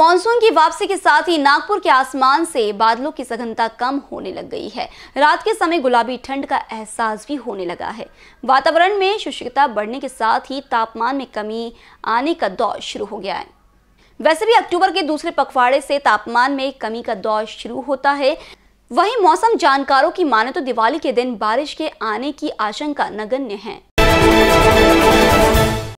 Monsoon की वापसी के साथ ही नागपुर के आसमान से बादलों की सघनता कम होने लग गई है। रात के समय गुलाबी ठंड का एहसास भी होने लगा है। वातावरण में शुष्कता बढ़ने के साथ ही तापमान में कमी आने का दौर शुरू हो गया है। वैसे भी अक्टूबर के दूसरे पखवाड़े से तापमान में कमी का दौर शुरू होता है। वहीं मौसम जानकारों की माने तो दिवाली के दिन बारिश के आने की आशंका नगण्य है।